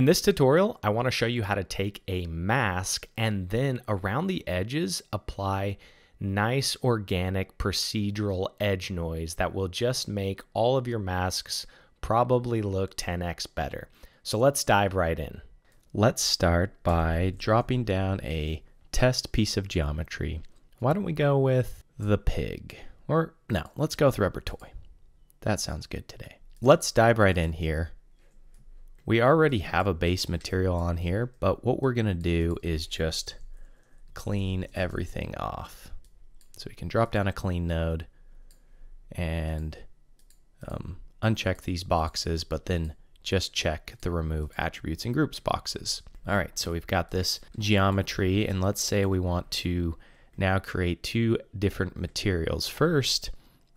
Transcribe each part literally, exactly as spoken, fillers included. In this tutorial, I want to show you how to take a mask and then around the edges, apply nice organic procedural edge noise that will just make all of your masks probably look ten X better. So let's dive right in. Let's start by dropping down a test piece of geometry. Why don't we go with the pig? Or no, let's go with rubber toy. That sounds good today. Let's dive right in here. We already have a base material on here, but what we're gonna do is just clean everything off. So we can drop down a clean node and um, uncheck these boxes, but then just check the remove attributes and groups boxes. All right, so we've got this geometry, and let's say we want to now create two different materials. First,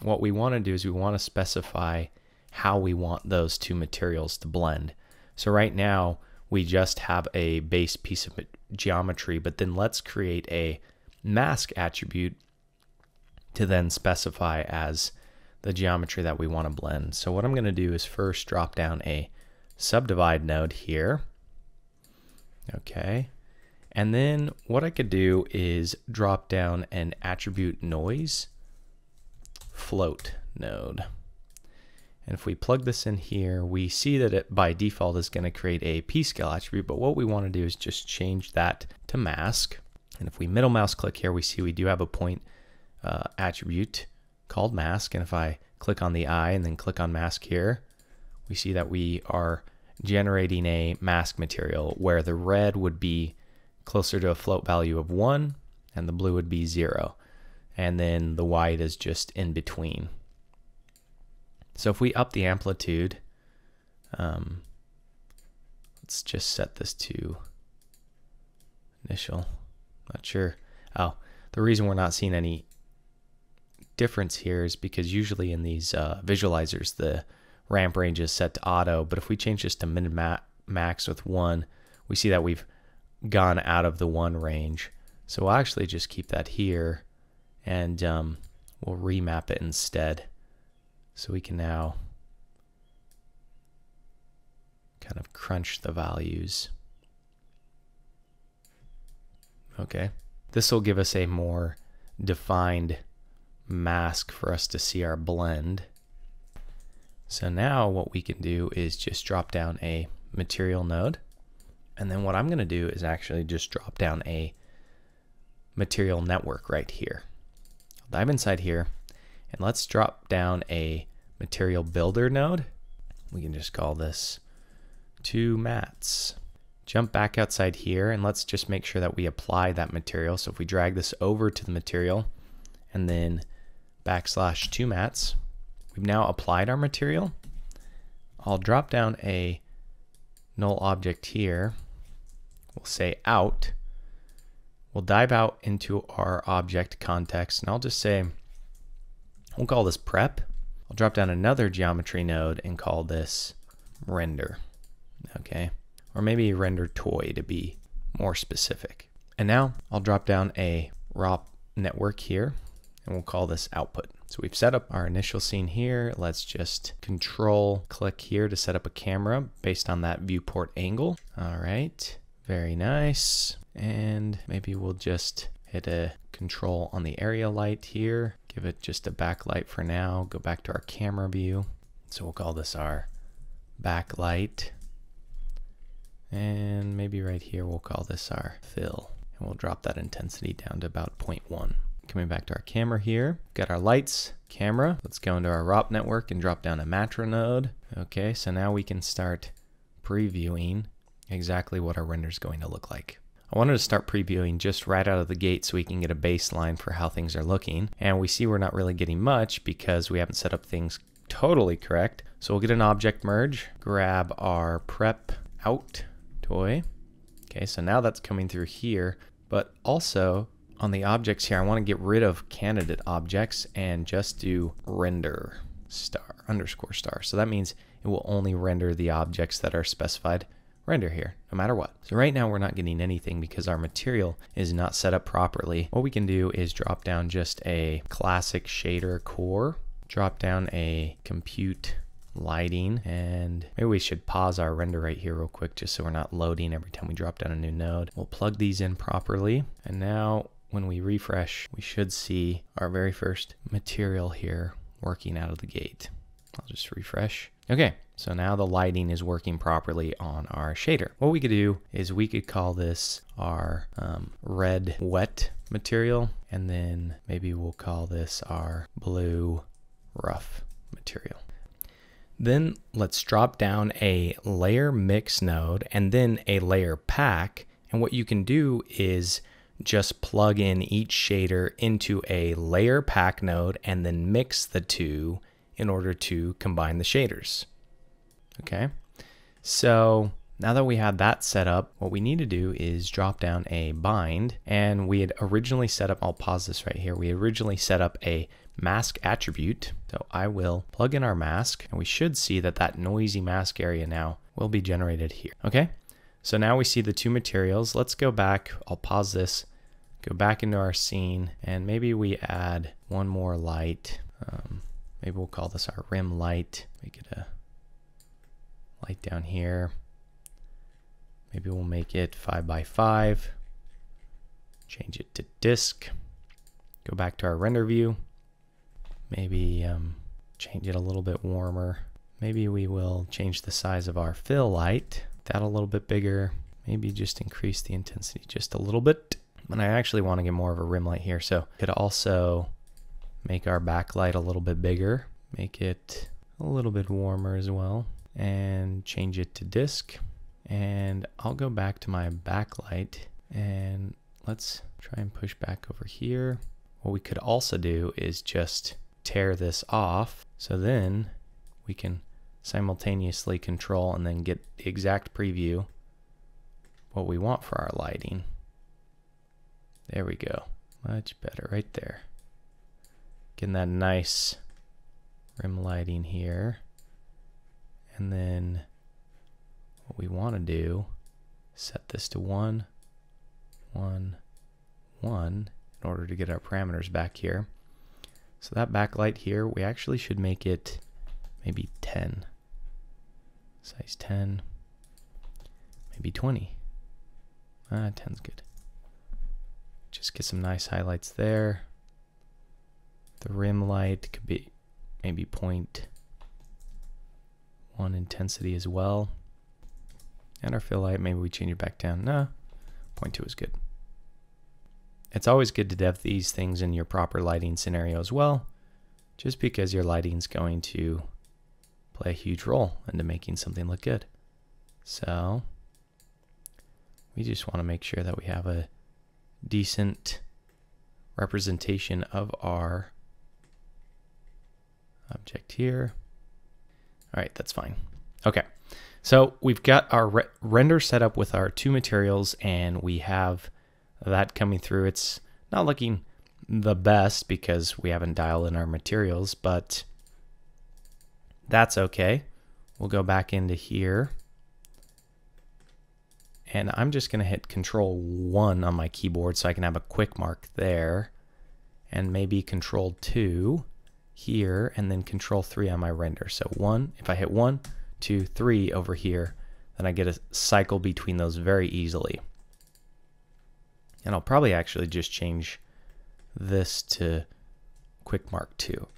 what we wanna do is we wanna specify how we want those two materials to blend. So right now we just have a base piece of geometry, but then let's create a mask attribute to then specify as the geometry that we want to blend. So what I'm going to do is first drop down a subdivide node here. Okay. And then what I could do is drop down an attribute noise float node. And if we plug this in here, we see that it by default is going to create a p-scale attribute, but what we want to do is just change that to mask. And if we middle mouse click here, we see we do have a point uh, attribute called mask. And if I click on the eye and then click on mask here, we see that we are generating a mask material where the red would be closer to a float value of one and the blue would be zero. And then the white is just in between. So if we up the amplitude, um, let's just set this to initial, not sure. Oh, the reason we're not seeing any difference here is because usually in these uh, visualizers, the ramp range is set to auto, but if we change this to min ma max with one, we see that we've gone out of the one range. So we'll actually just keep that here and um, we'll remap it instead. So we can now kind of crunch the values. Okay, this will give us a more defined mask for us to see our blend. So now what we can do is just drop down a material node. And then what I'm gonna do is actually just drop down a material network right here. I'll dive inside here. And let's drop down a material builder node. We can just call this two mats. Jump back outside here and let's just make sure that we apply that material. So if we drag this over to the material and then backslash two mats, we've now applied our material. I'll drop down a null object here. We'll say out. We'll dive out into our object context and I'll just say, we'll call this prep. I'll drop down another geometry node and call this render, okay? Or maybe render toy to be more specific. And now I'll drop down a raw network here and we'll call this output. So we've set up our initial scene here. Let's just control click here to set up a camera based on that viewport angle. All right, very nice. And maybe we'll just hit a control on the area light here. Give it just a backlight for now. Go back to our camera view. So we'll call this our backlight. And maybe right here we'll call this our fill. And we'll drop that intensity down to about zero point one. Coming back to our camera here. Got our lights, camera. Let's go into our R O P network and drop down a Matra node. Okay, so now we can start previewing exactly what our render is going to look like. I wanted to start previewing just right out of the gate so we can get a baseline for how things are looking. And we see we're not really getting much because we haven't set up things totally correct. So we'll get an object merge, grab our prep out toy. Okay, so now that's coming through here, but also on the objects here, I want to get rid of candidate objects and just do render star underscore star. So that means it will only render the objects that are specified render here, no matter what. So right now we're not getting anything because our material is not set up properly. What we can do is drop down just a classic shader core, drop down a compute lighting, and maybe we should pause our render right here real quick just so we're not loading every time we drop down a new node. We'll plug these in properly, and now when we refresh, we should see our very first material here working out of the gate. I'll just refresh. Okay, so now the lighting is working properly on our shader. What we could do is we could call this our um, red wet material, and then maybe we'll call this our blue rough material. Then let's drop down a layer mix node and then a layer pack. And what you can do is just plug in each shader into a layer pack node and then mix the two in order to combine the shaders. Okay, so now that we have that set up, what we need to do is drop down a bind, and we had originally set up, I'll pause this right here, we originally set up a mask attribute. So I will plug in our mask, and we should see that that noisy mask area now will be generated here. Okay, so now we see the two materials. Let's go back, I'll pause this, go back into our scene, and maybe we add one more light. Um, Maybe we'll call this our rim light. Make it a light down here. Maybe we'll make it five by five. Change it to disk. Go back to our render view. Maybe um, change it a little bit warmer. Maybe we will change the size of our fill light. That a little bit bigger. Maybe just increase the intensity just a little bit. And I actually want to get more of a rim light here, so could also make our backlight a little bit bigger, make it a little bit warmer as well, and change it to disk. And I'll go back to my backlight, and let's try and push back over here. What we could also do is just tear this off, so then we can simultaneously control and then get the exact preview what we want for our lighting. There we go, much better right there. Getting that nice rim lighting here. And then what we want to do, set this to one, one, one, in order to get our parameters back here. So that backlight here, we actually should make it maybe ten, size ten, maybe twenty. Ah, ten's good. Just get some nice highlights there. The rim light could be maybe zero point one intensity as well. And our fill light, maybe we change it back down. Nah, zero point two is good. It's always good to have these things in your proper lighting scenario as well, just because your lighting's going to play a huge role into making something look good. So we just want to make sure that we have a decent representation of our object here. All right, that's fine. Okay, so we've got our re render set up with our two materials, and we have that coming through. It's not looking the best because we haven't dialed in our materials, but that's okay. We'll go back into here, and I'm just gonna hit control one on my keyboard so I can have a quick mark there, and maybe control two here, and then control three on my render. So one, if I hit one, two, three over here, then I get a cycle between those very easily. And I'll probably actually just change this to quick mark two.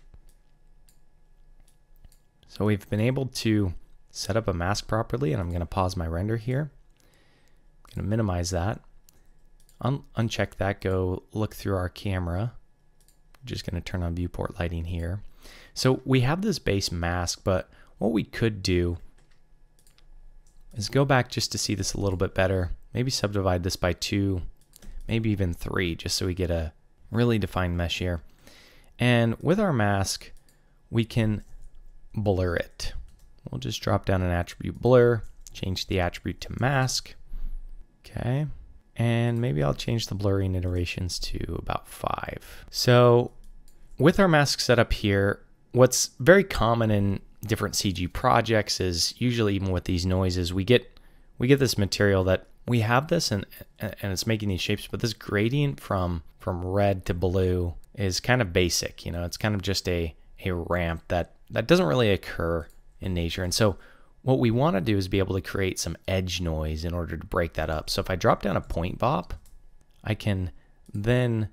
So we've been able to set up a mask properly, and I'm gonna pause my render here. Going to minimize that, Un uncheck that, go look through our camera. Just going to turn on viewport lighting here. So we have this base mask, but what we could do is go back just to see this a little bit better. Maybe subdivide this by two, maybe even three, just so we get a really defined mesh here. And with our mask, we can blur it. We'll just drop down an attribute blur, change the attribute to mask. Okay, and maybe I'll change the blurring iterations to about five. So with our mask setup here, what's very common in different C G projects is usually even with these noises, we get we get this material that we have this and and it's making these shapes, but this gradient from from red to blue is kind of basic. You know, it's kind of just a a ramp that that doesn't really occur in nature. And so what we want to do is be able to create some edge noise in order to break that up. So if I drop down a point bop, I can then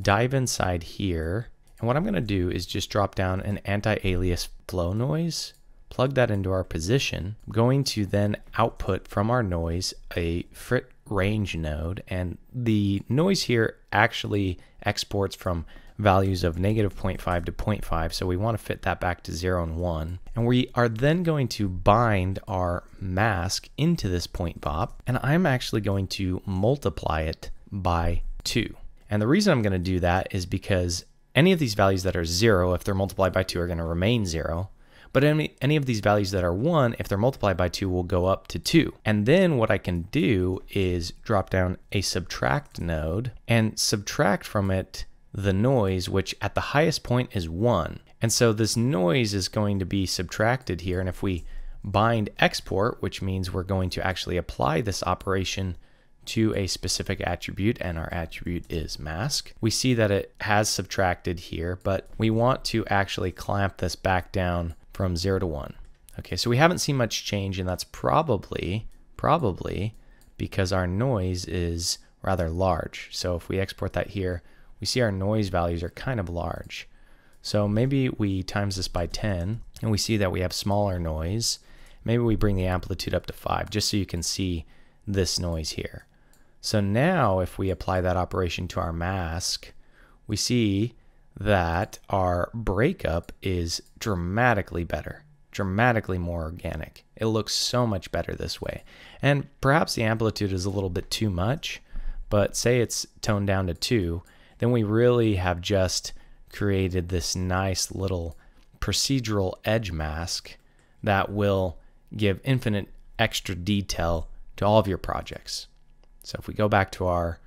dive inside here. And what I'm going to do is just drop down an anti-alias flow noise, plug that into our position. I'm going to then output from our noise a frit range node. And the noise here actually exports from values of negative zero point five to zero point five. So we want to fit that back to zero and one. And we are then going to bind our mask into this point bop. And I'm actually going to multiply it by two. And the reason I'm going to do that is because any of these values that are zero, if they're multiplied by two, are going to remain zero. But any, any of these values that are one, if they're multiplied by two, will go up to two. And then what I can do is drop down a subtract node and subtract from it the noise, which at the highest point is one. And so this noise is going to be subtracted here. And if we bind export, which means we're going to actually apply this operation to a specific attribute, and our attribute is mask, we see that it has subtracted here, but we want to actually clamp this back down from zero to one. Okay, so we haven't seen much change, and that's probably, probably because our noise is rather large. So if we export that here, we see our noise values are kind of large. So maybe we times this by ten, and we see that we have smaller noise. Maybe we bring the amplitude up to five, just so you can see this noise here. So now if we apply that operation to our mask, we see that our breakup is dramatically better, dramatically more organic. It looks so much better this way. And perhaps the amplitude is a little bit too much, but say it's toned down to two, then we really have just created this nice little procedural edge mask that will give infinite extra detail to all of your projects. So if we go back to our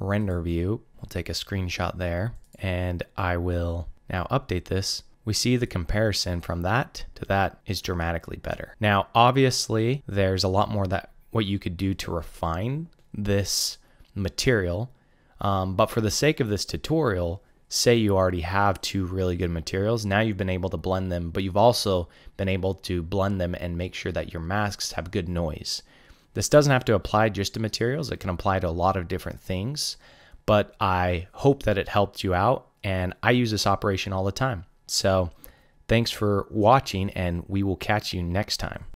render view, we'll take a screenshot there, and I will now update this. We see the comparison from that to that is dramatically better. Now, obviously, there's a lot more that what you could do to refine this material, um, but for the sake of this tutorial, say you already have two really good materials. Now you've been able to blend them, but you've also been able to blend them and make sure that your masks have good noise. This doesn't have to apply just to materials. It can apply to a lot of different things, but I hope that it helped you out, and I use this operation all the time. So thanks for watching, and we will catch you next time.